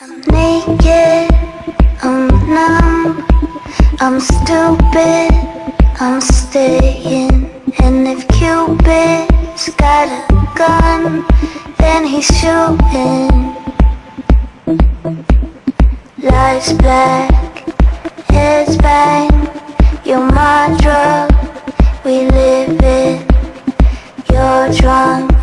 I'm naked, I'm numb, I'm stupid, I'm staying. And if Cupid's got a gun, then he's shooting. Life's black, heads bang, you're my drug, we live it. You're drunk,